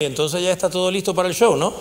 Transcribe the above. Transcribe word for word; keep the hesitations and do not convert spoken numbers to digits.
Entonces ya está todo listo para el show, ¿no?